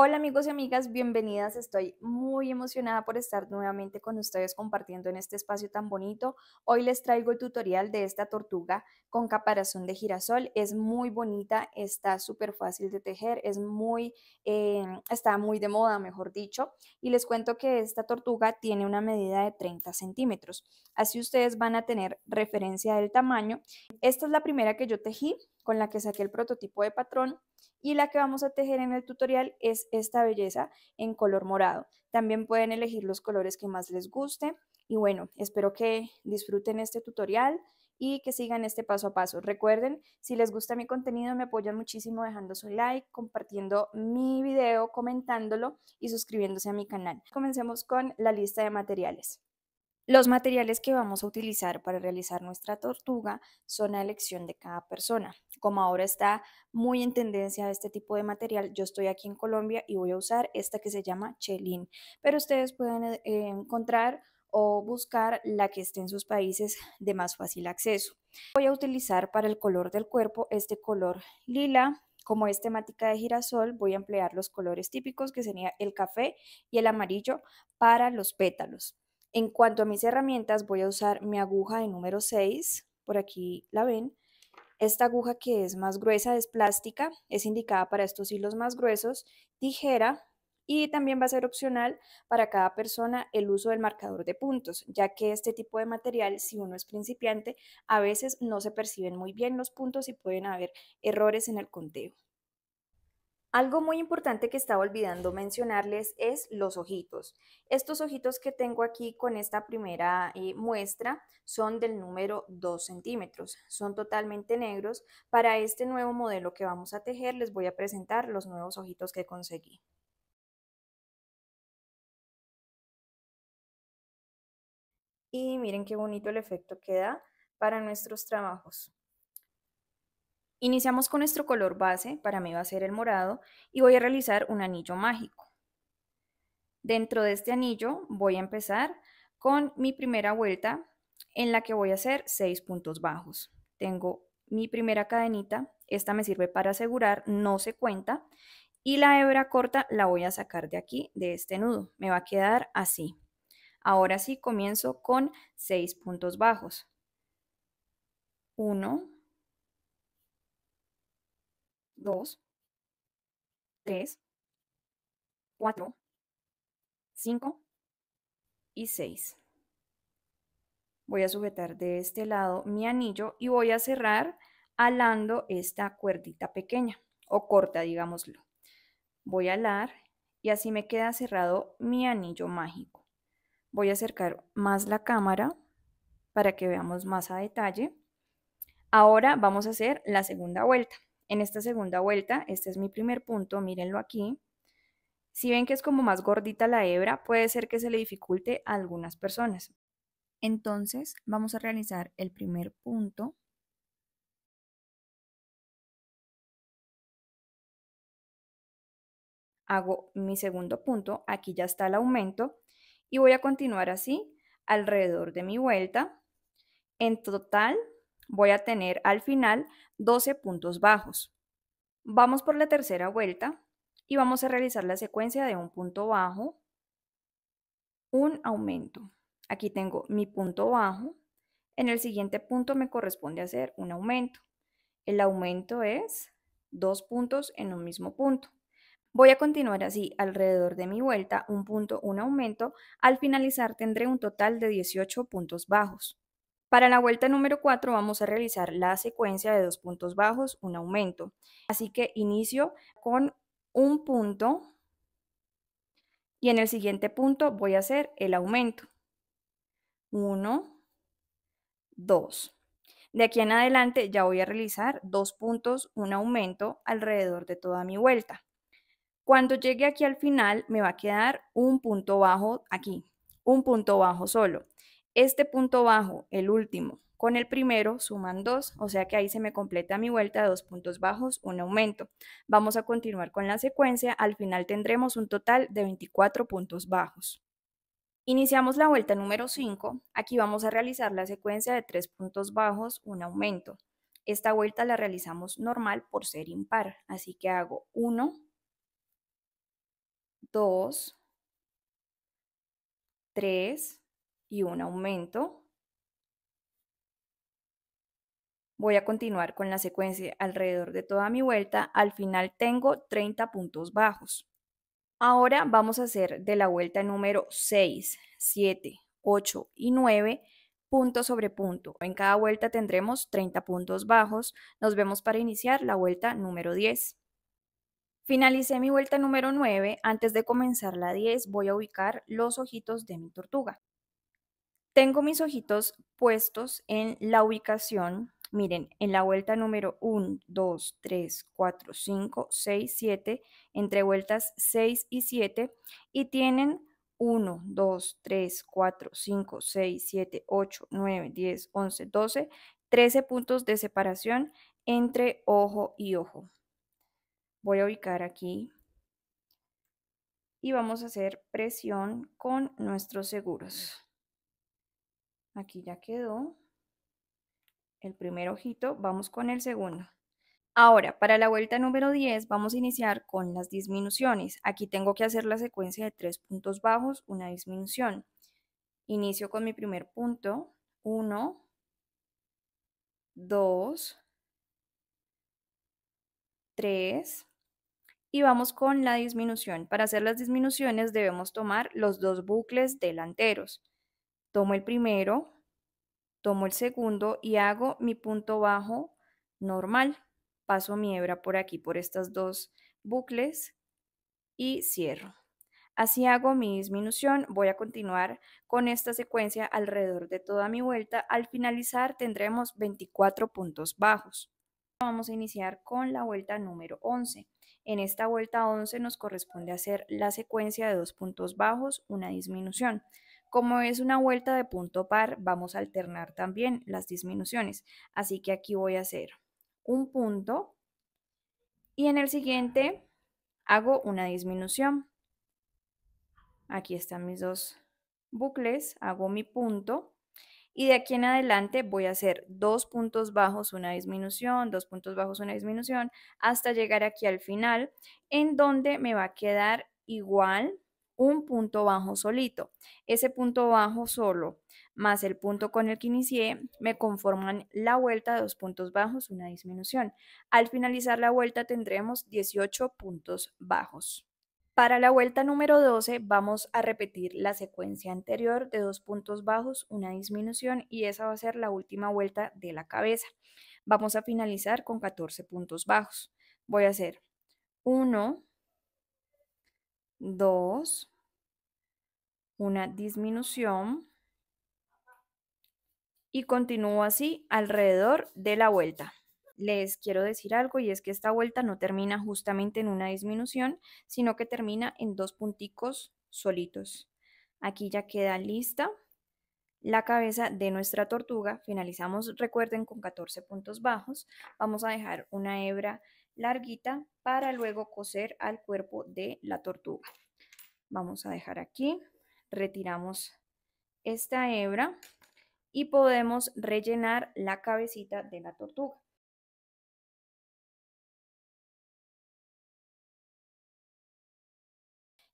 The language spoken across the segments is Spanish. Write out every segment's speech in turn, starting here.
Hola amigos y amigas, bienvenidas. Estoy muy emocionada por estar nuevamente con ustedes compartiendo en este espacio tan bonito. Hoy les traigo el tutorial de esta tortuga con caparazón de girasol. Es muy bonita, está súper fácil de tejer, está muy de moda, mejor dicho. Y les cuento que esta tortuga tiene una medida de 30 centímetros. Así ustedes van a tener referencia del tamaño. Esta es la primera que yo tejí, con la que saqué el prototipo de patrón, y la que vamos a tejer en el tutorial es esta belleza en color morado. También pueden elegir los colores que más les guste y bueno, espero que disfruten este tutorial y que sigan este paso a paso. Recuerden, si les gusta mi contenido me apoyan muchísimo dejando su like, compartiendo mi video, comentándolo y suscribiéndose a mi canal. Comencemos con la lista de materiales. Los materiales que vamos a utilizar para realizar nuestra tortuga son a elección de cada persona. Como ahora está muy en tendencia este tipo de material, yo estoy aquí en Colombia y voy a usar esta que se llama chelín, pero ustedes pueden encontrar o buscar la que esté en sus países de más fácil acceso. Voy a utilizar para el color del cuerpo este color lila. Como es temática de girasol, voy a emplear los colores típicos que serían el café y el amarillo para los pétalos. En cuanto a mis herramientas, voy a usar mi aguja de número 6, por aquí la ven. Esta aguja que es más gruesa es plástica, es indicada para estos hilos más gruesos, tijera, y también va a ser opcional para cada persona el uso del marcador de puntos, ya que este tipo de material, si uno es principiante, a veces no se perciben muy bien los puntos y pueden haber errores en el conteo. Algo muy importante que estaba olvidando mencionarles es los ojitos. Estos ojitos que tengo aquí con esta primera muestra son del número 2 centímetros. Son totalmente negros. Para este nuevo modelo que vamos a tejer les voy a presentar los nuevos ojitos que conseguí. Y miren qué bonito el efecto que da para nuestros trabajos. Iniciamos con nuestro color base, para mí va a ser el morado, y voy a realizar un anillo mágico. Dentro de este anillo voy a empezar con mi primera vuelta en la que voy a hacer 6 puntos bajos. Tengo mi primera cadenita, esta me sirve para asegurar, no se cuenta, y la hebra corta la voy a sacar de aquí, de este nudo, me va a quedar así. Ahora sí comienzo con 6 puntos bajos. 1, 2, 3, 4, 5 y 6. Voy a sujetar de este lado mi anillo y voy a cerrar halando esta cuerdita pequeña o corta, digámoslo. Voy a halar y así me queda cerrado mi anillo mágico. Voy a acercar más la cámara para que veamos más a detalle. Ahora vamos a hacer la segunda vuelta. En esta segunda vuelta, este es mi primer punto, mírenlo aquí. Si ven que es como más gordita la hebra, puede ser que se le dificulte a algunas personas. Entonces, vamos a realizar el primer punto. Hago mi segundo punto, aquí ya está el aumento. Y voy a continuar así alrededor de mi vuelta. En total voy a tener al final 12 puntos bajos. Vamos por la tercera vuelta y vamos a realizar la secuencia de un punto bajo, un aumento. Aquí tengo mi punto bajo, en el siguiente punto me corresponde hacer un aumento. El aumento es 2 puntos en un mismo punto. Voy a continuar así alrededor de mi vuelta, un punto, un aumento. Al finalizar tendré un total de 18 puntos bajos. Para la vuelta número 4 vamos a realizar la secuencia de 2 puntos bajos, un aumento. Así que inicio con un punto y en el siguiente punto voy a hacer el aumento. 1, 2. De aquí en adelante ya voy a realizar 2 puntos, un aumento alrededor de toda mi vuelta. Cuando llegue aquí al final me va a quedar un punto bajo aquí, un punto bajo solo. Este punto bajo, el último, con el primero suman 2, o sea que ahí se me completa mi vuelta de 2 puntos bajos, un aumento. Vamos a continuar con la secuencia, al final tendremos un total de 24 puntos bajos. Iniciamos la vuelta número 5, aquí vamos a realizar la secuencia de 3 puntos bajos, un aumento. Esta vuelta la realizamos normal por ser impar, así que hago 1, 2, 3 y un aumento. Voy a continuar con la secuencia alrededor de toda mi vuelta. Al final tengo 30 puntos bajos. Ahora vamos a hacer de la vuelta número 6, 7, 8 y 9 punto sobre punto. En cada vuelta tendremos 30 puntos bajos. Nos vemos para iniciar la vuelta número 10. Finalicé mi vuelta número 9. Antes de comenzar la 10 voy a ubicar los ojitos de mi tortuga. Tengo mis ojitos puestos en la ubicación. Miren, en la vuelta número 1, 2, 3, 4, 5, 6, 7, entre vueltas 6 y 7, y tienen 1, 2, 3, 4, 5, 6, 7, 8, 9, 10, 11, 12, 13 puntos de separación entre ojo y ojo. Voy a ubicar aquí y vamos a hacer presión con nuestros seguros. Aquí ya quedó el primer ojito, vamos con el segundo. Ahora, para la vuelta número 10 vamos a iniciar con las disminuciones. Aquí tengo que hacer la secuencia de 3 puntos bajos, una disminución. Inicio con mi primer punto, 1, 2, 3 y vamos con la disminución. Para hacer las disminuciones debemos tomar los dos bucles delanteros. Tomo el primero, tomo el segundo y hago mi punto bajo normal. Paso mi hebra por aquí, por estas dos bucles y cierro. Así hago mi disminución. Voy a continuar con esta secuencia alrededor de toda mi vuelta. Al finalizar tendremos 24 puntos bajos. Vamos a iniciar con la vuelta número 11. En esta vuelta 11 nos corresponde hacer la secuencia de 2 puntos bajos, una disminución. Como es una vuelta de punto par, vamos a alternar también las disminuciones. Así que aquí voy a hacer un punto y en el siguiente hago una disminución. Aquí están mis dos bucles, hago mi punto y de aquí en adelante voy a hacer 2 puntos bajos, una disminución, 2 puntos bajos, una disminución, hasta llegar aquí al final, en donde me va a quedar igual un punto bajo solito. Ese punto bajo solo más el punto con el que inicié me conforman la vuelta de 2 puntos bajos, una disminución. Al finalizar la vuelta tendremos 18 puntos bajos. Para la vuelta número 12 vamos a repetir la secuencia anterior de 2 puntos bajos, una disminución, y esa va a ser la última vuelta de la cabeza. Vamos a finalizar con 14 puntos bajos. Voy a hacer 1, 2, una disminución y continúo así alrededor de la vuelta. Les quiero decir algo, y es que esta vuelta no termina justamente en una disminución, sino que termina en 2 punticos solitos. Aquí ya queda lista la cabeza de nuestra tortuga. Finalizamos, recuerden, con 14 puntos bajos. Vamos a dejar una hebra larguita para luego coser al cuerpo de la tortuga. Vamos a dejar aquí, retiramos esta hebra y podemos rellenar la cabecita de la tortuga.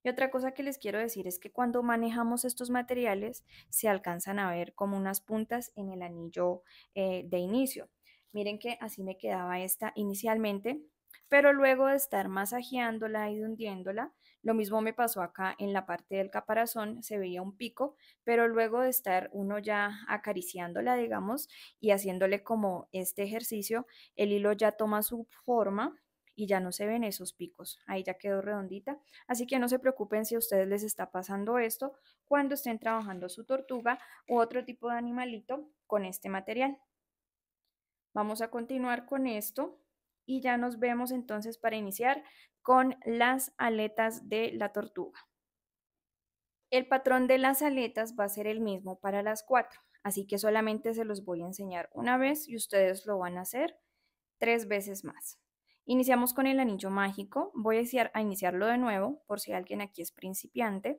Y otra cosa que les quiero decir es que cuando manejamos estos materiales se alcanzan a ver como unas puntas en el anillo de inicio. Miren que así me quedaba esta inicialmente, pero luego de estar masajeándola y hundiéndola, lo mismo me pasó acá en la parte del caparazón, se veía un pico, pero luego de estar uno ya acariciándola, digamos, y haciéndole como este ejercicio, el hilo ya toma su forma y ya no se ven esos picos, ahí ya quedó redondita. Así que no se preocupen si a ustedes les está pasando esto cuando estén trabajando su tortuga u otro tipo de animalito con este material. Vamos a continuar con esto. Y ya nos vemos entonces para iniciar con las aletas de la tortuga. El patrón de las aletas va a ser el mismo para las 4, así que solamente se los voy a enseñar una vez y ustedes lo van a hacer 3 veces más. Iniciamos con el anillo mágico, voy a iniciarlo de nuevo por si alguien aquí es principiante.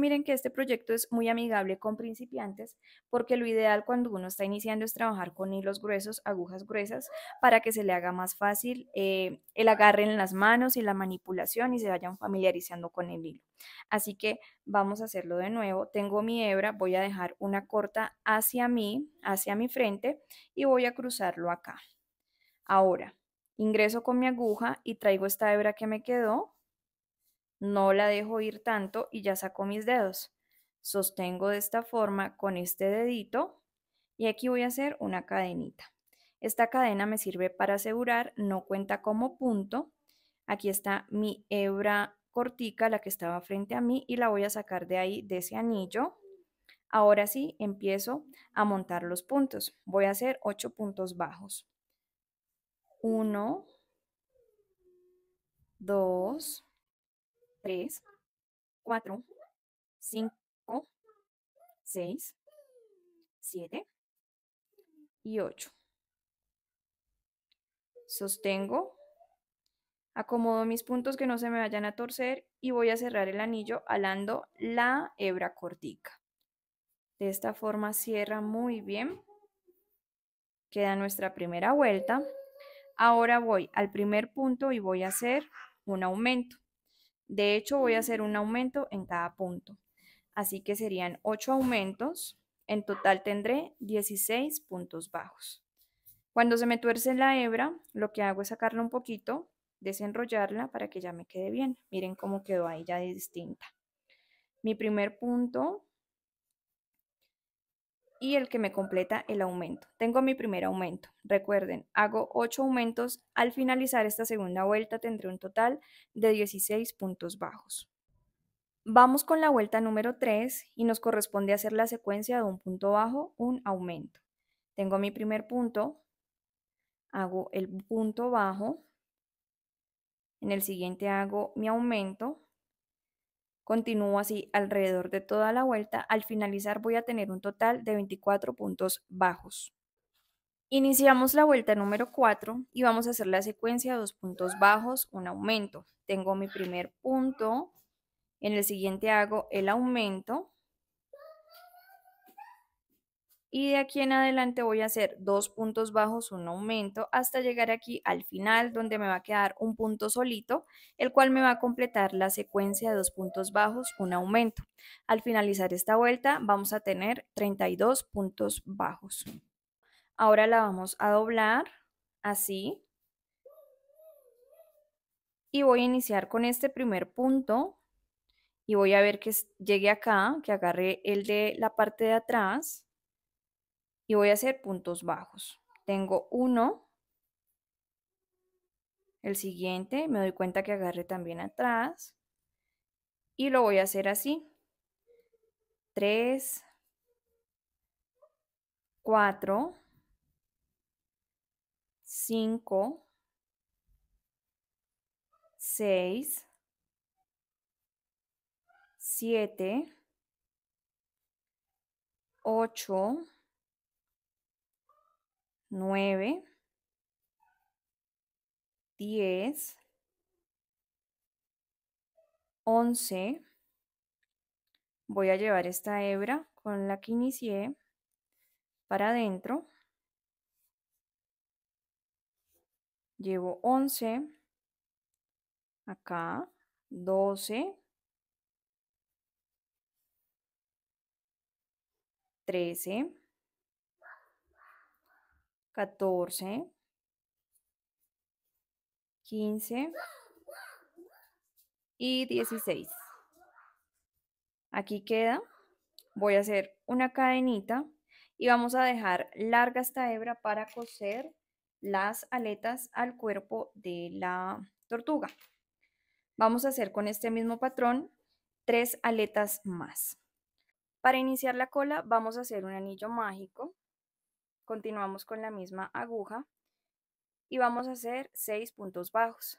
Miren que este proyecto es muy amigable con principiantes, porque lo ideal cuando uno está iniciando es trabajar con hilos gruesos, agujas gruesas, para que se le haga más fácil el agarre en las manos y la manipulación y se vayan familiarizando con el hilo. Así que vamos a hacerlo de nuevo. Tengo mi hebra, voy a dejar una corta hacia mí, hacia mi frente, y voy a cruzarlo acá. Ahora, ingreso con mi aguja y traigo esta hebra que me quedó. No la dejo ir tanto y ya saco mis dedos. Sostengo de esta forma con este dedito y aquí voy a hacer una cadenita. Esta cadena me sirve para asegurar, no cuenta como punto. Aquí está mi hebra cortica, la que estaba frente a mí, y la voy a sacar de ahí, de ese anillo. Ahora sí, empiezo a montar los puntos. Voy a hacer 8 puntos bajos. 1, 2, 3, 4, 5, 6, 7 y 8. Sostengo, acomodo mis puntos que no se me vayan a torcer y voy a cerrar el anillo jalando la hebra cortica. De esta forma cierra muy bien. Queda nuestra primera vuelta. Ahora voy al primer punto y voy a hacer un aumento. De hecho, voy a hacer un aumento en cada punto. Así que serían 8 aumentos. En total tendré 16 puntos bajos. Cuando se me tuerce la hebra, lo que hago es sacarla un poquito, desenrollarla para que ya me quede bien. Miren cómo quedó ahí ya distinta. Mi primer punto y el que me completa el aumento. Tengo mi primer aumento. Recuerden, hago 8 aumentos. Al finalizar esta segunda vuelta tendré un total de 16 puntos bajos. Vamos con la vuelta número 3 y nos corresponde hacer la secuencia de un punto bajo, un aumento. Tengo mi primer punto, hago el punto bajo, en el siguiente hago mi aumento. Continúo así alrededor de toda la vuelta. Al finalizar voy a tener un total de 24 puntos bajos. Iniciamos la vuelta número 4 y vamos a hacer la secuencia de 2 puntos bajos, un aumento. Tengo mi primer punto, en el siguiente hago el aumento. Y de aquí en adelante voy a hacer 2 puntos bajos, un aumento, hasta llegar aquí al final donde me va a quedar un punto solito, el cual me va a completar la secuencia de 2 puntos bajos, un aumento. Al finalizar esta vuelta vamos a tener 32 puntos bajos. Ahora la vamos a doblar así. Y voy a iniciar con este primer punto y voy a ver que llegue acá, que agarre el de la parte de atrás. Y voy a hacer puntos bajos. Tengo uno, el siguiente, me doy cuenta que agarré también atrás y lo voy a hacer así. 3, 4, 5, 6, 7, 8, 9, 10, 11, voy a llevar esta hebra con la que inicié para adentro, llevo 11, acá, 12, 13, 14, 15 y 16. Aquí queda. Voy a hacer una cadenita y vamos a dejar larga esta hebra para coser las aletas al cuerpo de la tortuga. Vamos a hacer con este mismo patrón 3 aletas más. Para iniciar la cola vamos a hacer un anillo mágico. Continuamos con la misma aguja y vamos a hacer 6 puntos bajos.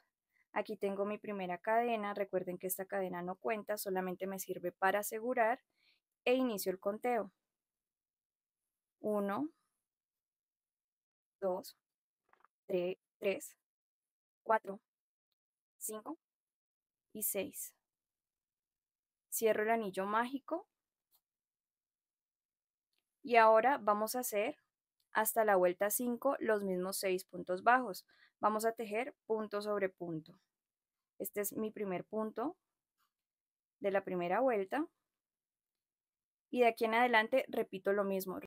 Aquí tengo mi primera cadena, recuerden que esta cadena no cuenta, solamente me sirve para asegurar e inicio el conteo. 1, 2, 3, 4, 5 y 6, cierro el anillo mágico y ahora vamos a hacer hasta la vuelta 5 los mismos 6 puntos bajos. Vamos a tejer punto sobre punto. Este es mi primer punto de la primera vuelta y de aquí en adelante repito lo mismo.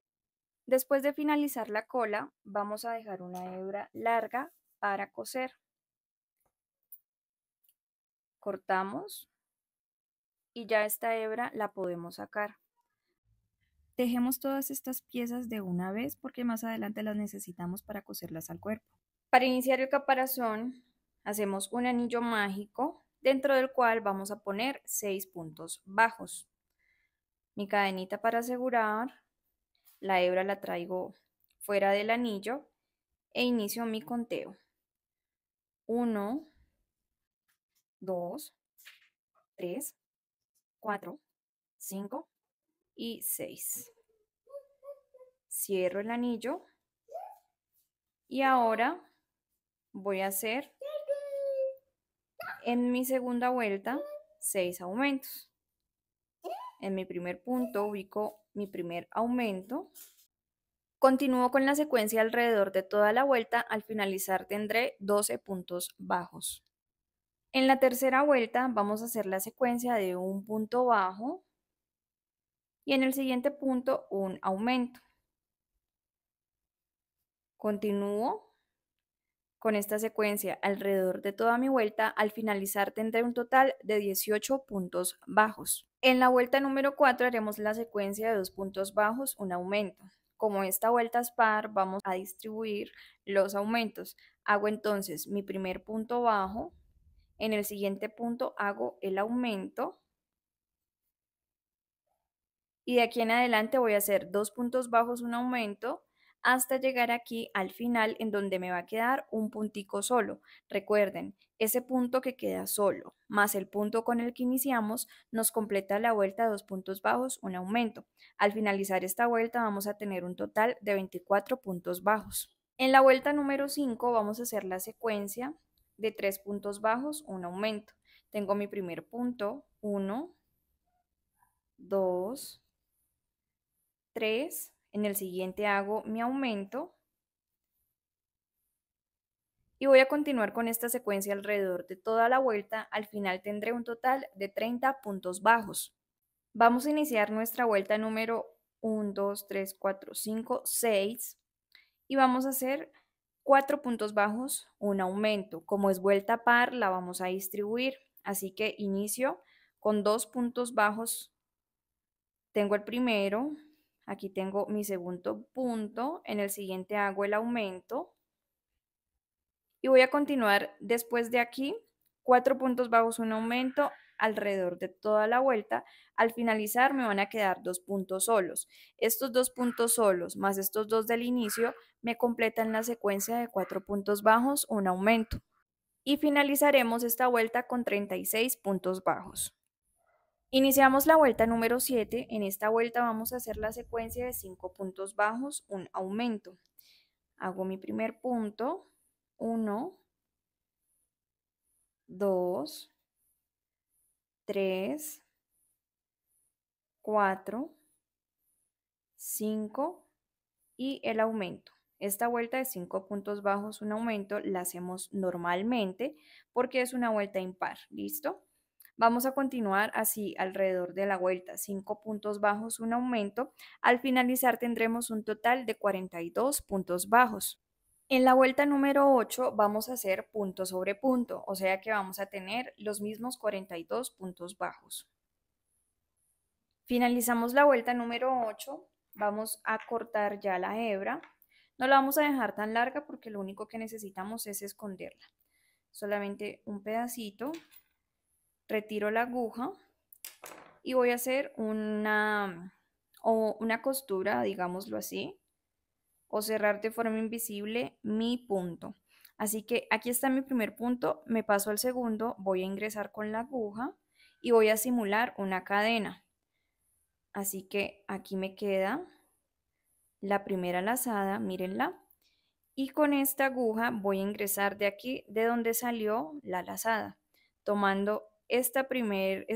Después de finalizar la cola vamos a dejar una hebra larga para coser. Cortamos y ya esta hebra la podemos sacar. Tejemos todas estas piezas de una vez porque más adelante las necesitamos para coserlas al cuerpo. Para iniciar el caparazón hacemos un anillo mágico dentro del cual vamos a poner 6 puntos bajos. Mi cadenita para asegurar, la hebra la traigo fuera del anillo e inicio mi conteo. 1, 2, 3, 4, 5 y 6. Cierro el anillo y ahora voy a hacer en mi segunda vuelta 6 aumentos. En mi primer punto ubico mi primer aumento. Continúo con la secuencia alrededor de toda la vuelta. Al finalizar tendré 12 puntos bajos. En la tercera vuelta vamos a hacer la secuencia de un punto bajo y en el siguiente punto un aumento. Continúo con esta secuencia alrededor de toda mi vuelta. Al finalizar tendré un total de 18 puntos bajos. En la vuelta número 4 haremos la secuencia de 2 puntos bajos, un aumento. Como esta vuelta es par, vamos a distribuir los aumentos. Hago entonces mi primer punto bajo, en el siguiente punto hago el aumento y de aquí en adelante voy a hacer 2 puntos bajos, un aumento, hasta llegar aquí al final en donde me va a quedar un puntico solo. Recuerden, ese punto que queda solo más el punto con el que iniciamos nos completa la vuelta de 2 puntos bajos, un aumento. Al finalizar esta vuelta vamos a tener un total de 24 puntos bajos. En la vuelta número 5 vamos a hacer la secuencia de 3 puntos bajos, un aumento. Tengo mi primer punto, 1, 2, 3. En el siguiente hago mi aumento y voy a continuar con esta secuencia alrededor de toda la vuelta. Al final tendré un total de 30 puntos bajos. Vamos a iniciar nuestra vuelta número 1, 2, 3, 4, 5, 6 y vamos a hacer 4 puntos bajos, un aumento. Como es vuelta par, la vamos a distribuir, así que inicio con 2 puntos bajos. Tengo el primero. Aquí tengo mi segundo punto, en el siguiente hago el aumento y voy a continuar después de aquí 4 puntos bajos, un aumento alrededor de toda la vuelta. Al finalizar me van a quedar 2 puntos solos. Estos 2 puntos solos más estos 2 del inicio me completan la secuencia de 4 puntos bajos, un aumento. Y finalizaremos esta vuelta con 36 puntos bajos. Iniciamos la vuelta número 7, en esta vuelta vamos a hacer la secuencia de 5 puntos bajos, un aumento. Hago mi primer punto, 1, 2, 3, 4, 5 y el aumento. Esta vuelta de 5 puntos bajos, un aumento, la hacemos normalmente porque es una vuelta impar, ¿listo? Vamos a continuar así alrededor de la vuelta, 5 puntos bajos, un aumento. Al finalizar tendremos un total de 42 puntos bajos. En la vuelta número 8 vamos a hacer punto sobre punto, o sea que vamos a tener los mismos 42 puntos bajos. Finalizamos la vuelta número 8, vamos a cortar ya la hebra. No la vamos a dejar tan larga porque lo único que necesitamos es esconderla. Solamente un pedacito. Retiro la aguja y voy a hacer una costura, digámoslo así, o cerrar de forma invisible mi punto. Así que aquí está mi primer punto, me paso al segundo, voy a ingresar con la aguja y voy a simular una cadena. Así que aquí me queda la primera lazada, mírenla, y con esta aguja voy a ingresar de aquí de donde salió la lazada, tomando este primer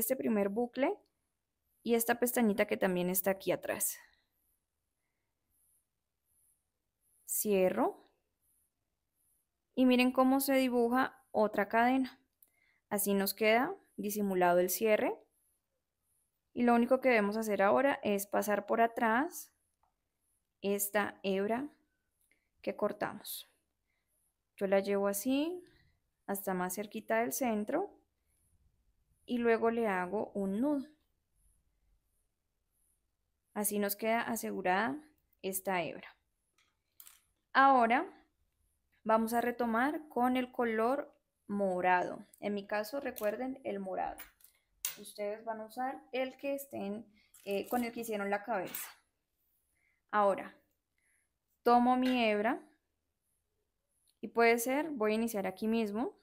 bucle y esta pestañita que también está aquí atrás. Cierro. Y miren cómo se dibuja otra cadena. Así nos queda disimulado el cierre. Y lo único que debemos hacer ahora es pasar por atrás esta hebra que cortamos. Yo la llevo así hasta más cerquita del centro y luego le hago un nudo. Así nos queda asegurada esta hebra. Ahora vamos a retomar con el color morado. En mi caso, recuerden, el morado. Ustedes van a usar el que estén con el que hicieron la cabeza. Ahora, tomo mi hebra y puede ser, voy a iniciar aquí mismo.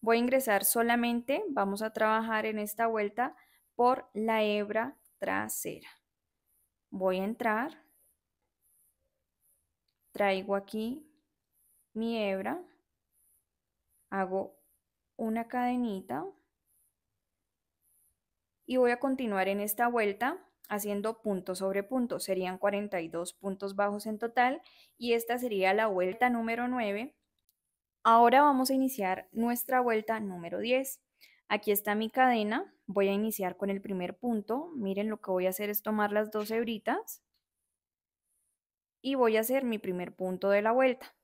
Voy a ingresar solamente, vamos a trabajar en esta vuelta por la hebra trasera. Voy a entrar, traigo aquí mi hebra, hago una cadenita y voy a continuar en esta vuelta haciendo punto sobre punto. Serían 42 puntos bajos en total y esta sería la vuelta número 9. Ahora vamos a iniciar nuestra vuelta número 10. Aquí está mi cadena, voy a iniciar con el primer punto. Miren, lo que voy a hacer es tomar las dos hebritas y voy a hacer mi primer punto de la vuelta.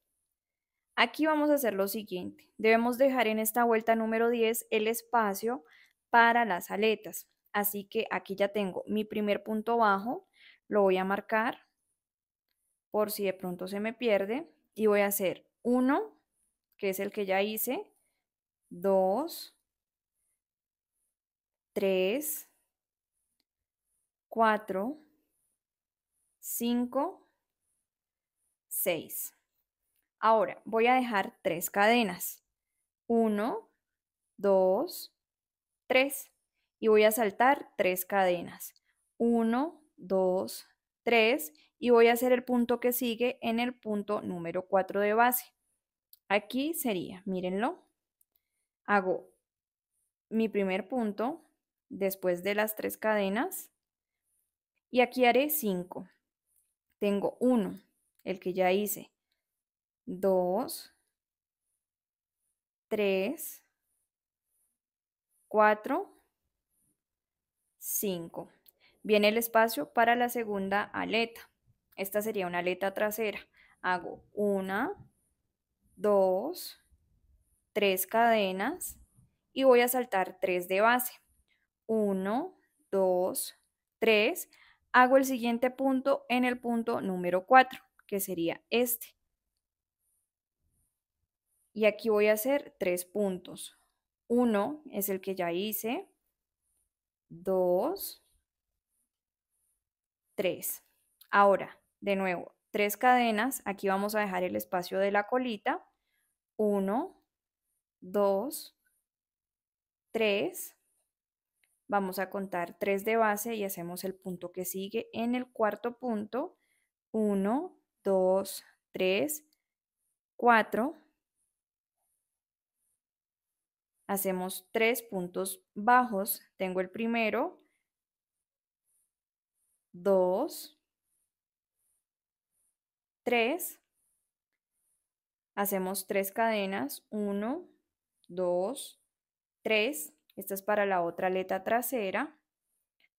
Aquí vamos a hacer lo siguiente, debemos dejar en esta vuelta número 10 el espacio para las aletas, así que aquí ya tengo mi primer punto bajo, lo voy a marcar por si de pronto se me pierde y voy a hacer 1, que es el que ya hice, 2, 3, 4, 5, 6. Ahora voy a dejar 3 cadenas, 1, 2, 3 y voy a saltar 3 cadenas, 1, 2, 3 y voy a hacer el punto que sigue en el punto número 4 de base. Aquí sería, mírenlo, hago mi primer punto después de las 3 cadenas y aquí haré 5, tengo 1, el que ya hice. 2, 3, 4, 5. Viene el espacio para la segunda aleta. Esta sería una aleta trasera. Hago 1, 2, 3 cadenas y voy a saltar 3 de base. 1, 2, 3. Hago el siguiente punto en el punto número 4, que sería este. Y aquí voy a hacer 3 puntos. 1 es el que ya hice. 2, 3. Ahora, de nuevo, 3 cadenas. Aquí vamos a dejar el espacio de la colita. 1, 2, 3. Vamos a contar 3 de base y hacemos el punto que sigue en el cuarto punto. 1, 2, 3, 4. Hacemos 3 puntos bajos, tengo el primero, 2, 3, hacemos 3 cadenas, 1, 2, 3, esta es para la otra aleta trasera,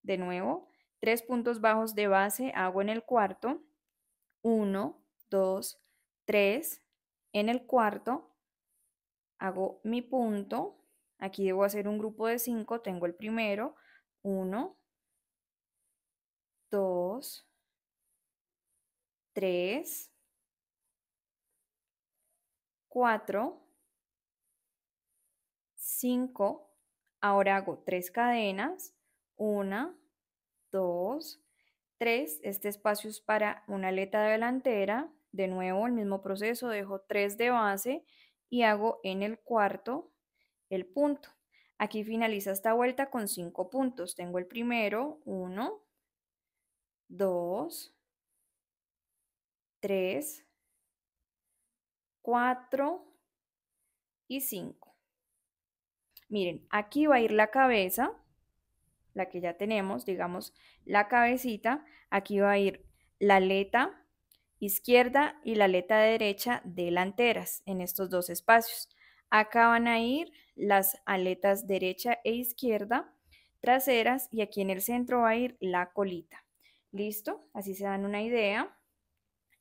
de nuevo, 3 puntos bajos de base, hago en el cuarto, 1, 2, 3, en el cuarto, hago mi punto, aquí debo hacer un grupo de 5, tengo el primero, 1, 2, 3, 4, 5, ahora hago 3 cadenas, 1, 2, 3, este espacio es para una aleta delantera, de nuevo el mismo proceso, dejo 3 de base, y hago en el cuarto el punto. Aquí finaliza esta vuelta con 5 puntos. Tengo el primero, 1, 2, 3, 4 y 5. Miren, aquí va a ir la cabeza la que ya tenemos, digamos la cabecita, aquí va a ir la aleta izquierda y la aleta derecha delanteras en estos dos espacios. Acá van a ir las aletas derecha e izquierda traseras y aquí en el centro va a ir la colita. Listo, así se dan una idea.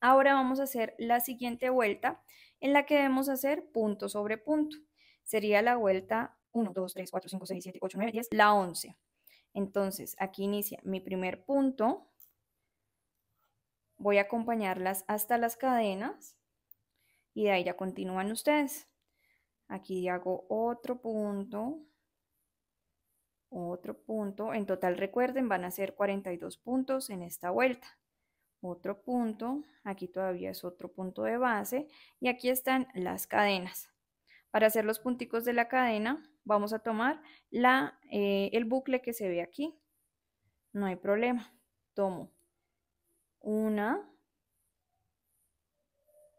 Ahora vamos a hacer la siguiente vuelta en la que debemos hacer punto sobre punto. Sería la vuelta 1, 2, 3, 4, 5, 6, 7, 8, 9, 10, la 11. Entonces aquí inicia mi primer punto. Voy a acompañarlas hasta las cadenas y de ahí ya continúan ustedes. Aquí hago otro punto. Otro punto, en total recuerden van a ser 42 puntos en esta vuelta. Otro punto, aquí todavía es otro punto de base y aquí están las cadenas. Para hacer los punticos de la cadena vamos a tomar el bucle que se ve aquí. No hay problema, tomo 1,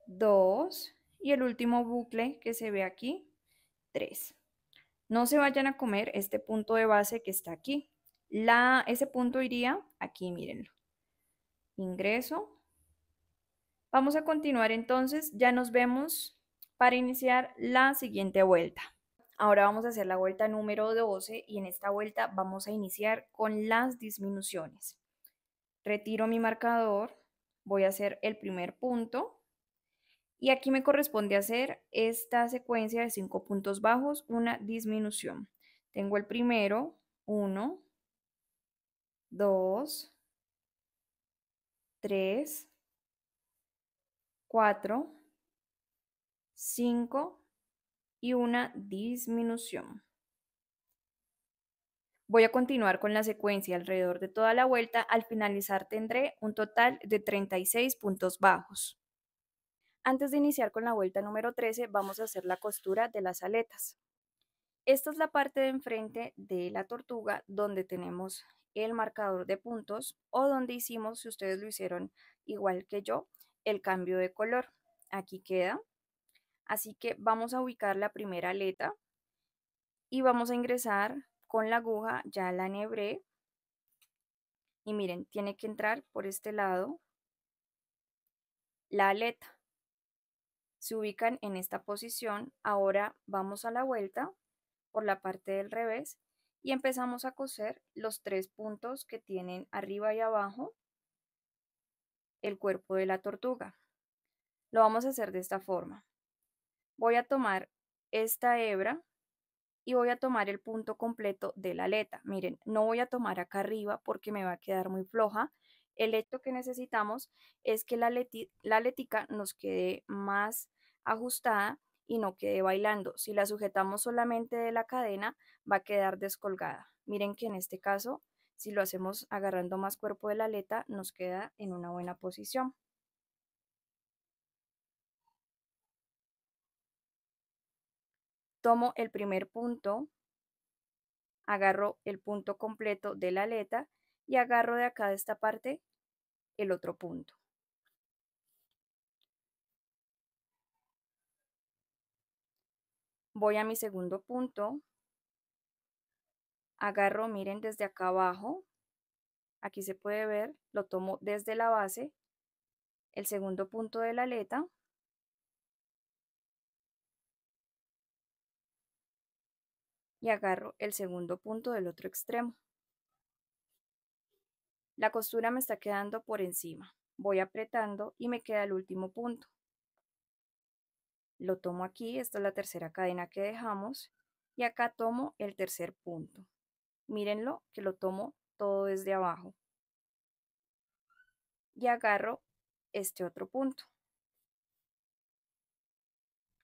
2 y el último bucle que se ve aquí, 3. No se vayan a comer este punto de base que está aquí. Ese punto iría aquí, mírenlo. Ingreso. Vamos a continuar entonces, ya nos vemos para iniciar la siguiente vuelta. Ahora vamos a hacer la vuelta número 12 y en esta vuelta vamos a iniciar con las disminuciones. Retiro mi marcador, voy a hacer el primer punto. Y aquí me corresponde hacer esta secuencia de 5 puntos bajos, una disminución. Tengo el primero, 1, 2, 3, 4, 5 y una disminución. Voy a continuar con la secuencia alrededor de toda la vuelta. Al finalizar tendré un total de 36 puntos bajos. Antes de iniciar con la vuelta número 13, vamos a hacer la costura de las aletas. Esta es la parte de enfrente de la tortuga donde tenemos el marcador de puntos o donde hicimos, si ustedes lo hicieron igual que yo, el cambio de color. Aquí queda. Así que vamos a ubicar la primera aleta y vamos a ingresar con la aguja, ya la enhebré. Y miren, tiene que entrar por este lado la aleta. Se ubican en esta posición. Ahora vamos a la vuelta por la parte del revés y empezamos a coser los 3 puntos que tienen arriba y abajo el cuerpo de la tortuga. Lo vamos a hacer de esta forma. Voy a tomar esta hebra y voy a tomar el punto completo de la aleta. Miren, no voy a tomar acá arriba porque me va a quedar muy floja. El hecho que necesitamos es que la aletica nos quede más ajustada y no quede bailando. Si la sujetamos solamente de la cadena va a quedar descolgada. Miren que en este caso si lo hacemos agarrando más cuerpo de la aleta nos queda en una buena posición. Tomo el primer punto, agarro el punto completo de la aleta y agarro de acá de esta parte el otro punto. Voy a mi segundo punto, agarro, miren, desde acá abajo, aquí se puede ver, lo tomo desde la base, el segundo punto de la aleta, y agarro el segundo punto del otro extremo. La costura me está quedando por encima, voy apretando y me queda el último punto. Lo tomo aquí, esta es la tercera cadena que dejamos y acá tomo el tercer punto. Mírenlo que lo tomo todo desde abajo y agarro este otro punto.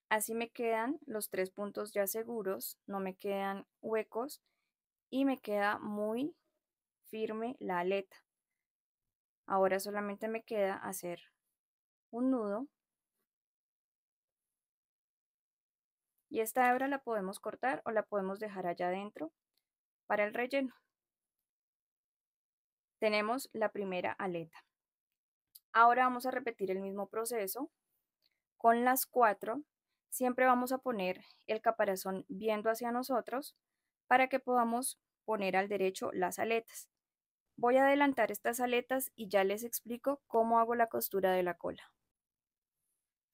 Así me quedan los 3 puntos ya seguros, no me quedan huecos y me queda muy firme la aleta. Ahora solamente me queda hacer un nudo y esta hebra la podemos cortar o la podemos dejar allá adentro para el relleno. Tenemos la primera aleta. Ahora vamos a repetir el mismo proceso con las 4. Siempre vamos a poner el caparazón viendo hacia nosotros para que podamos poner al derecho las aletas. Voy a adelantar estas aletas y ya les explico cómo hago la costura de la cola.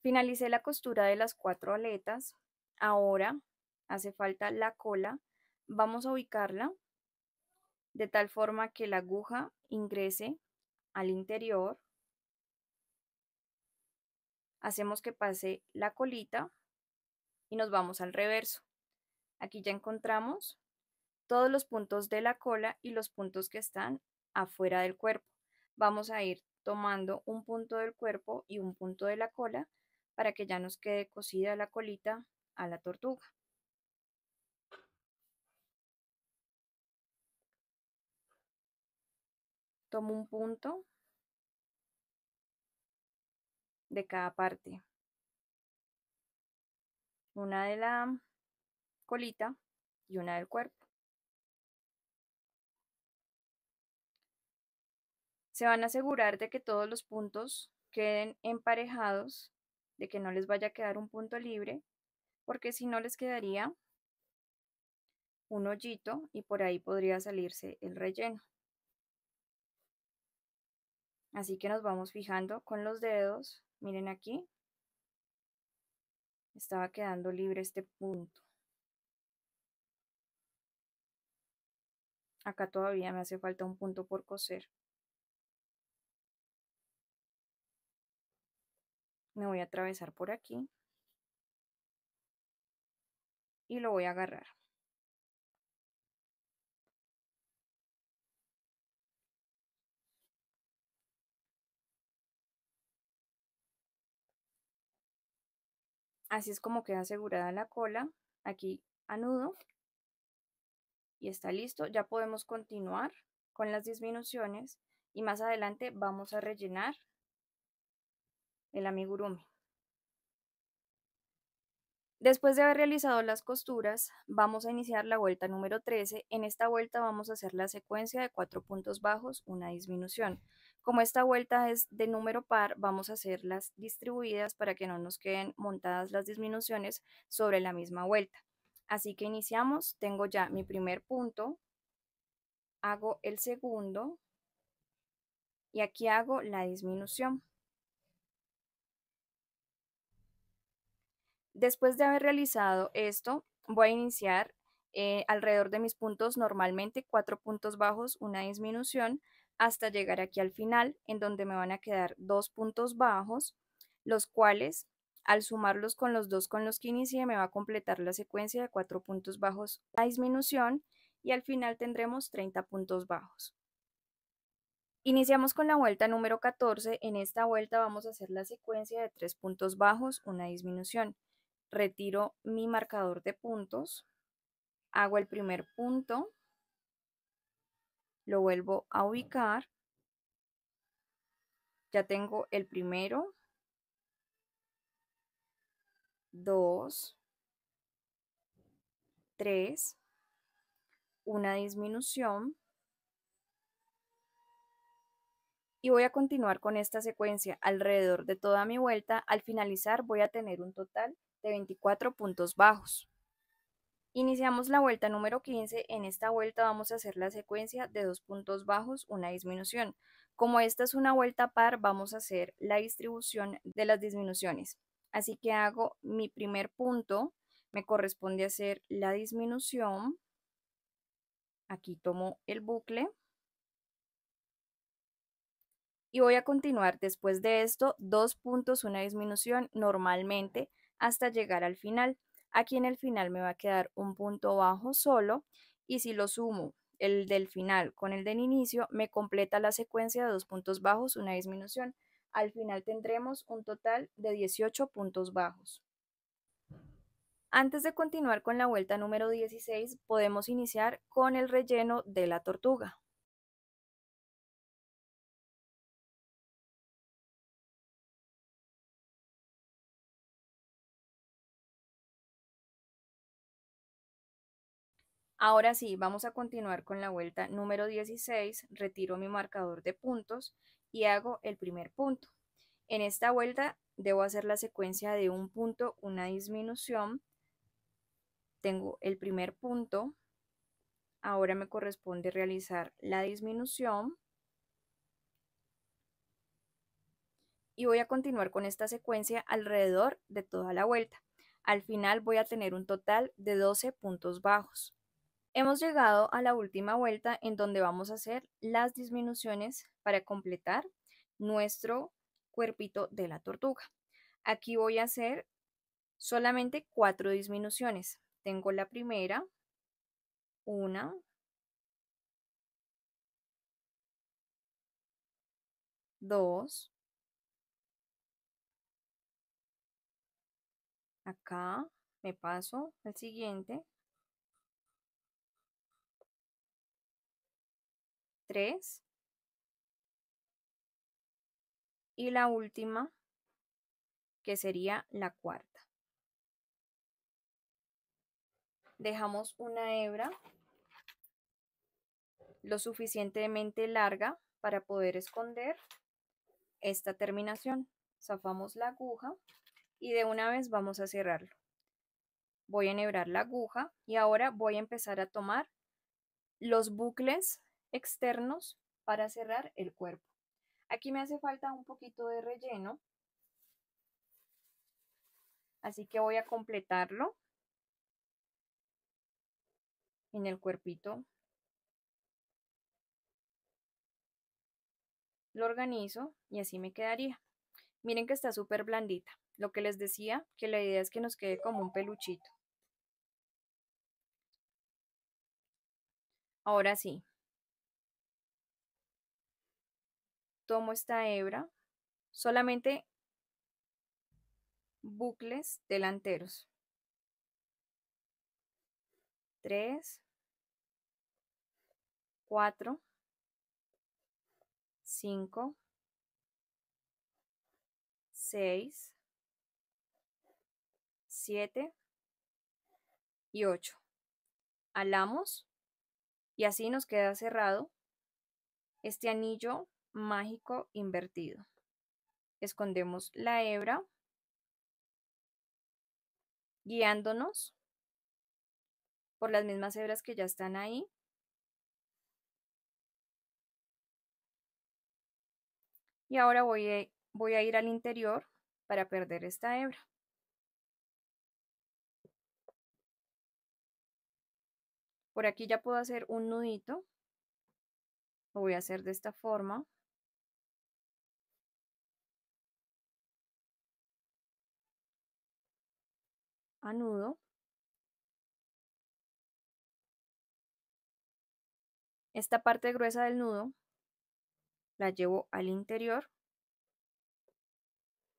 Finalicé la costura de las 4 aletas. Ahora hace falta la cola. Vamos a ubicarla de tal forma que la aguja ingrese al interior. Hacemos que pase la colita y nos vamos al reverso. Aquí ya encontramos todos los puntos de la cola y los puntos que están afuera del cuerpo. Vamos a ir tomando un punto del cuerpo y un punto de la cola para que ya nos quede cosida la colita a la tortuga. Tomo un punto de cada parte, una de la colita y una del cuerpo. Se van a asegurar de que todos los puntos queden emparejados, de que no les vaya a quedar un punto libre, porque si no les quedaría un hoyito y por ahí podría salirse el relleno. Así que nos vamos fijando con los dedos. Miren aquí, estaba quedando libre este punto. Acá todavía me hace falta un punto por coser. Me voy a atravesar por aquí y lo voy a agarrar. Así es como queda asegurada la cola. Aquí anudo y está listo. Ya podemos continuar con las disminuciones y más adelante vamos a rellenar el amigurumi. Después de haber realizado las costuras, vamos a iniciar la vuelta número 13. En esta vuelta vamos a hacer la secuencia de 4 puntos bajos, una disminución. Como esta vuelta es de número par, vamos a hacerlas distribuidas para que no nos queden montadas las disminuciones sobre la misma vuelta. Así que iniciamos, tengo ya mi primer punto, hago el segundo y aquí hago la disminución. Después de haber realizado esto, voy a iniciar alrededor de mis puntos, normalmente 4 puntos bajos, una disminución, hasta llegar aquí al final, en donde me van a quedar 2 puntos bajos, los cuales, al sumarlos con los 2 con los que inicié, me va a completar la secuencia de 4 puntos bajos, una disminución, y al final tendremos 30 puntos bajos. Iniciamos con la vuelta número 14. En esta vuelta vamos a hacer la secuencia de 3 puntos bajos, una disminución. Retiro mi marcador de puntos, hago el primer punto, lo vuelvo a ubicar, ya tengo el primero, 2, 3, una disminución y voy a continuar con esta secuencia alrededor de toda mi vuelta. Al finalizar voy a tener un total de 24 puntos bajos. Iniciamos la vuelta número 15. En esta vuelta vamos a hacer la secuencia de 2 puntos bajos, una disminución. Como esta es una vuelta par, vamos a hacer la distribución de las disminuciones. Así que hago mi primer punto, me corresponde hacer la disminución. Aquí tomo el bucle. Y voy a continuar después de esto, 2 puntos, una disminución, normalmente, hasta llegar al final. Aquí en el final me va a quedar un punto bajo solo y si lo sumo el del final con el del inicio me completa la secuencia de 2 puntos bajos, una disminución. Al final tendremos un total de 18 puntos bajos. Antes de continuar con la vuelta número 16 podemos iniciar con el relleno de la tortuga. Ahora sí, vamos a continuar con la vuelta número 16, retiro mi marcador de puntos y hago el primer punto. En esta vuelta debo hacer la secuencia de un punto, una disminución, tengo el primer punto, Ahora me corresponde realizar la disminución y voy a continuar con esta secuencia alrededor de toda la vuelta. Al final voy a tener un total de 12 puntos bajos. Hemos llegado a la última vuelta en donde vamos a hacer las disminuciones para completar nuestro cuerpito de la tortuga. Aquí voy a hacer solamente 4 disminuciones. Tengo la primera, una, dos, acá me paso al siguiente, 3 y la última que sería la cuarta. Dejamos una hebra lo suficientemente larga para poder esconder esta terminación. Zafamos la aguja y de una vez vamos a cerrarlo. Voy a enhebrar la aguja y ahora voy a empezar a tomar los bucles externos para cerrar el cuerpo. Aquí me hace falta un poquito de relleno, así que voy a completarlo en el cuerpito. Lo organizo y así me quedaría. Miren que está súper blandita. Lo que les decía, que la idea es que nos quede como un peluchito. Ahora sí. Tomo esta hebra, solamente bucles delanteros. 3, 4, 5, 6, 7 y 8. Alamos y así nos queda cerrado este anillo mágico invertido. Escondemos la hebra guiándonos por las mismas hebras que ya están ahí. Y ahora voy a ir al interior para perder esta hebra. Por aquí ya puedo hacer un nudito. Lo voy a hacer de esta forma. Anudo. Esta parte gruesa del nudo la llevo al interior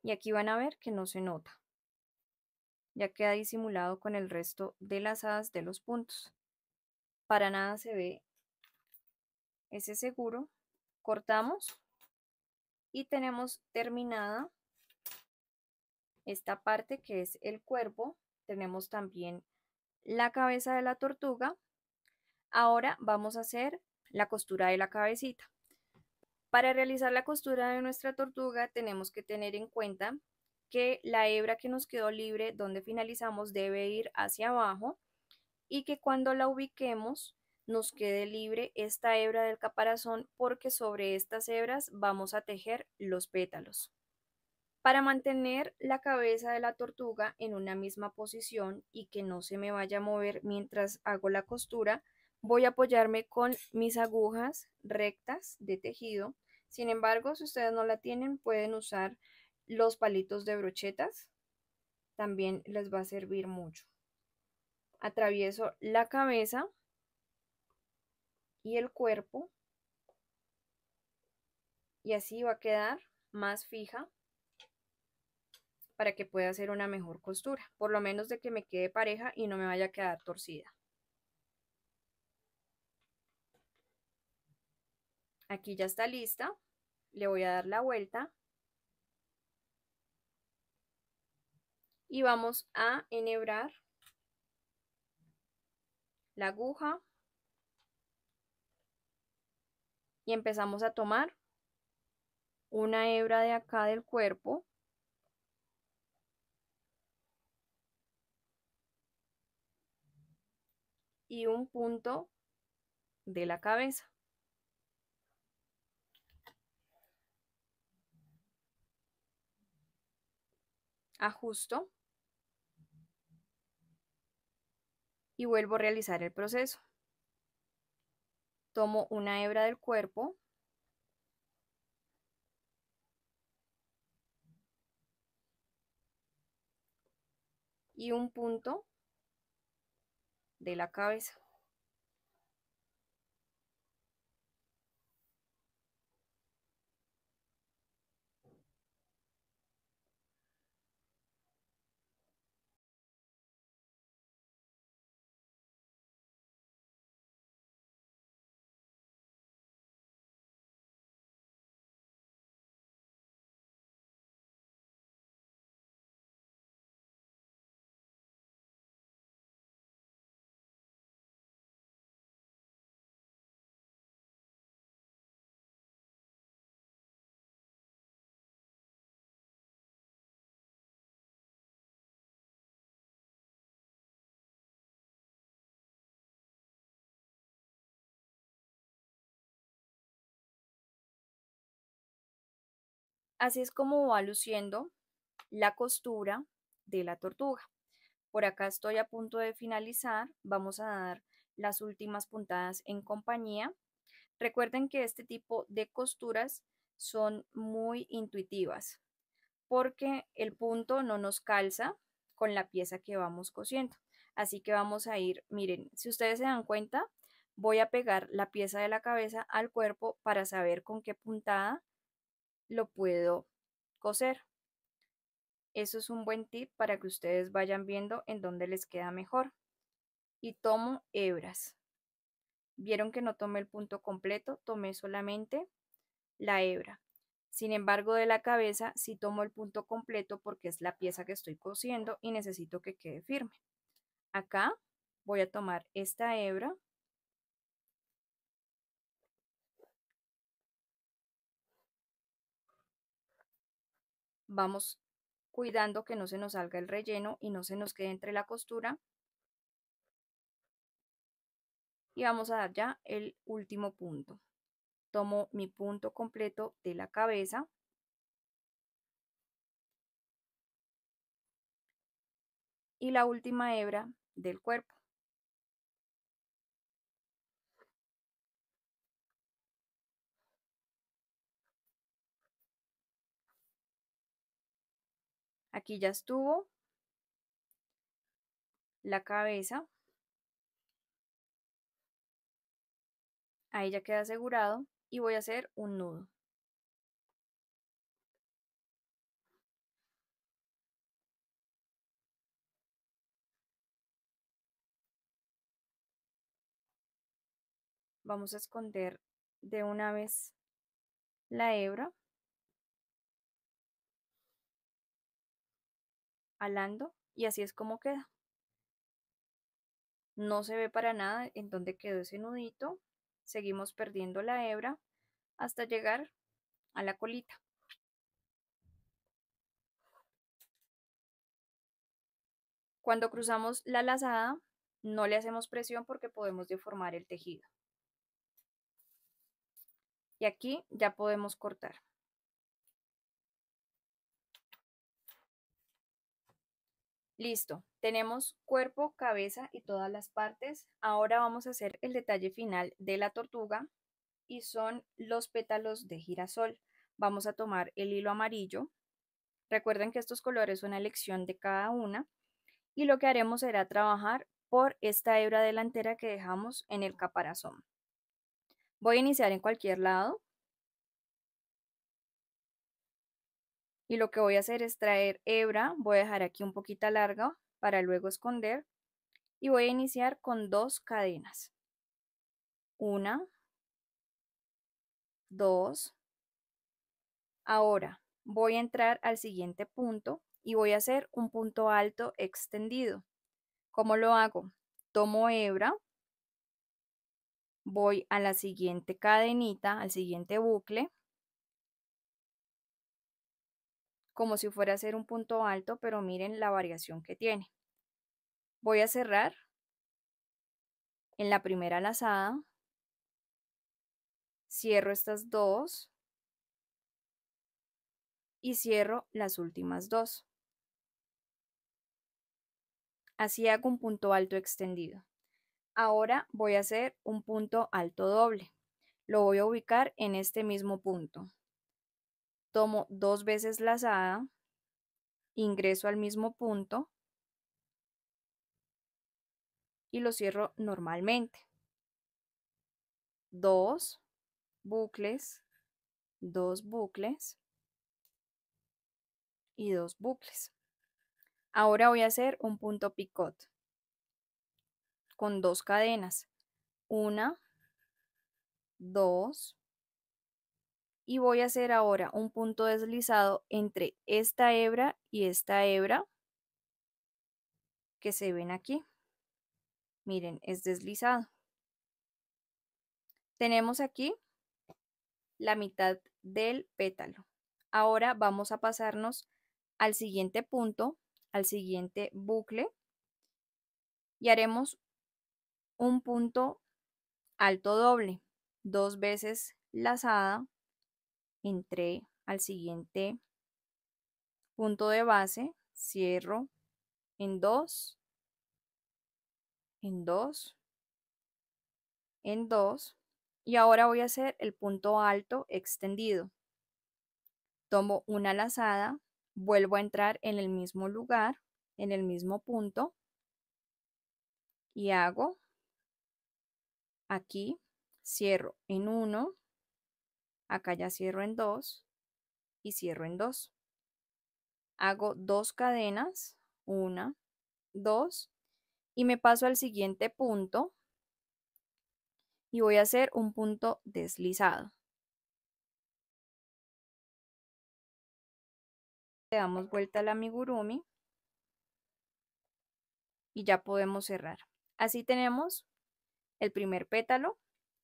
y aquí van a ver que no se nota. Ya queda disimulado con el resto de las hadas de los puntos. Para nada se ve ese seguro. Cortamos y tenemos terminada esta parte que es el cuerpo. Tenemos también la cabeza de la tortuga. Ahora vamos a hacer la costura de la cabecita. Para realizar la costura de nuestra tortuga tenemos que tener en cuenta que la hebra que nos quedó libre donde finalizamos debe ir hacia abajo y que cuando la ubiquemos nos quede libre esta hebra del caparazón, porque sobre estas hebras vamos a tejer los pétalos. Para mantener la cabeza de la tortuga en una misma posición y que no se me vaya a mover mientras hago la costura, voy a apoyarme con mis agujas rectas de tejido. Sin embargo, si ustedes no la tienen, pueden usar los palitos de brochetas. También les va a servir mucho. Atravieso la cabeza y el cuerpo. Y así va a quedar más fija para que pueda hacer una mejor costura. Por lo menos de que me quede pareja y no me vaya a quedar torcida. Aquí ya está lista, le voy a dar la vuelta y vamos a enhebrar la aguja y empezamos a tomar una hebra de acá del cuerpo y un punto de la cabeza. Ajusto y vuelvo a realizar el proceso. Tomo una hebra del cuerpo, y un punto de la cabeza. Así es como va luciendo la costura de la tortuga. Por acá estoy a punto de finalizar. Vamos a dar las últimas puntadas en compañía. Recuerden que este tipo de costuras son muy intuitivas porque el punto no nos calza con la pieza que vamos cosiendo. Así que vamos a ir, miren, si ustedes se dan cuenta, voy a pegar la pieza de la cabeza al cuerpo para saber con qué puntada lo puedo coser. Eso es un buen tip para que ustedes vayan viendo en dónde les queda mejor. Y tomo hebras. Vieron que no tomé el punto completo, tomé solamente la hebra. Sin embargo, de la cabeza sí tomo el punto completo porque es la pieza que estoy cosiendo y necesito que quede firme. Acá voy a tomar esta hebra. Vamos cuidando que no se nos salga el relleno y no se nos quede entre la costura. Y vamos a dar ya el último punto. Tomo mi punto completo de la cabeza. Y la última hebra del cuerpo. Aquí ya estuvo la cabeza, ahí ya queda asegurado y voy a hacer un nudo. Vamos a esconder de una vez la hebra. Alando y así es como queda. No se ve para nada en dónde quedó ese nudito. Seguimos perdiendo la hebra hasta llegar a la colita. Cuando cruzamos la lazada no le hacemos presión porque podemos deformar el tejido. Y aquí ya podemos cortar. Listo, tenemos cuerpo, cabeza y todas las partes. Ahora vamos a hacer el detalle final de la tortuga y son los pétalos de girasol. Vamos a tomar el hilo amarillo. Recuerden que estos colores son una elección de cada una y lo que haremos será trabajar por esta hebra delantera que dejamos en el caparazón. Voy a iniciar en cualquier lado y lo que voy a hacer es traer hebra, voy a dejar aquí un poquito larga para luego esconder y voy a iniciar con 2 cadenas. 1, 2. Ahora voy a entrar al siguiente punto y voy a hacer un punto alto extendido. ¿Cómo lo hago? Tomo hebra, voy a la siguiente cadenita, al siguiente bucle, como si fuera a hacer un punto alto, pero miren la variación que tiene. Voy a cerrar en la primera lazada, Cierro estas dos y cierro las últimas dos. Así hago un punto alto extendido. Ahora voy a hacer un punto alto doble. Lo voy a ubicar en este mismo punto. Tomo dos veces lazada, ingreso al mismo punto y lo cierro normalmente. Dos bucles y dos bucles. Ahora voy a hacer un punto picot con dos cadenas. Una, dos, y voy a hacer ahora un punto deslizado entre esta hebra y esta hebra que se ven aquí. Miren, es deslizado. Tenemos aquí la mitad del pétalo. Ahora vamos a pasarnos al siguiente punto, al siguiente bucle, y haremos un punto alto doble, dos veces lazada, entré al siguiente punto de base, cierro en dos, y ahora voy a hacer el punto alto extendido. Tomo una lazada, vuelvo a entrar en el mismo lugar, en el mismo punto, y hago aquí, cierro en uno, acá ya cierro en dos y cierro en dos. Hago dos cadenas, una, dos, y me paso al siguiente punto y voy a hacer un punto deslizado. Le damos vuelta al amigurumi y ya podemos cerrar. Así tenemos el primer pétalo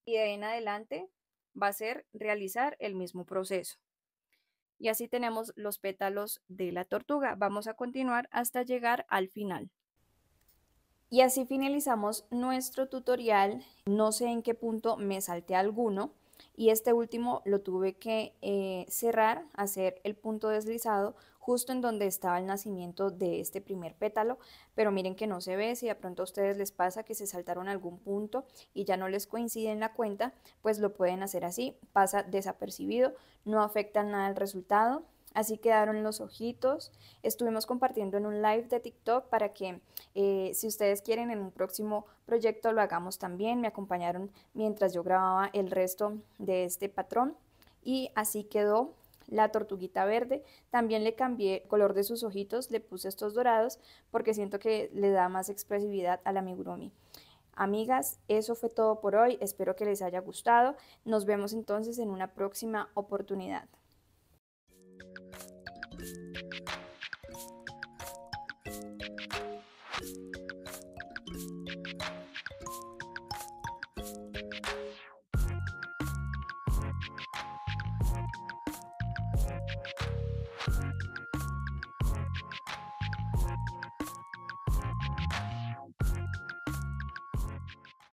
y de ahí en adelante va a ser realizar el mismo proceso. Y así tenemos los pétalos de la tortuga. Vamos a continuar hasta llegar al final. Y así finalizamos nuestro tutorial. No sé en qué punto me salté alguno y este último lo tuve que cerrar, hacer el punto deslizado justo en donde estaba el nacimiento de este primer pétalo, pero miren que no se ve. Si de pronto a ustedes les pasa que se saltaron algún punto y ya no les coincide en la cuenta, pues lo pueden hacer así, pasa desapercibido, no afecta nada el resultado. Así quedaron los ojitos. Estuvimos compartiendo en un live de TikTok para que si ustedes quieren en un próximo proyecto lo hagamos también. Me acompañaron mientras yo grababa el resto de este patrón y así quedó la tortuguita verde. También le cambié el color de sus ojitos, le puse estos dorados porque siento que le da más expresividad al amigurumi. Amigas, eso fue todo por hoy. Espero que les haya gustado. Nos vemos entonces en una próxima oportunidad.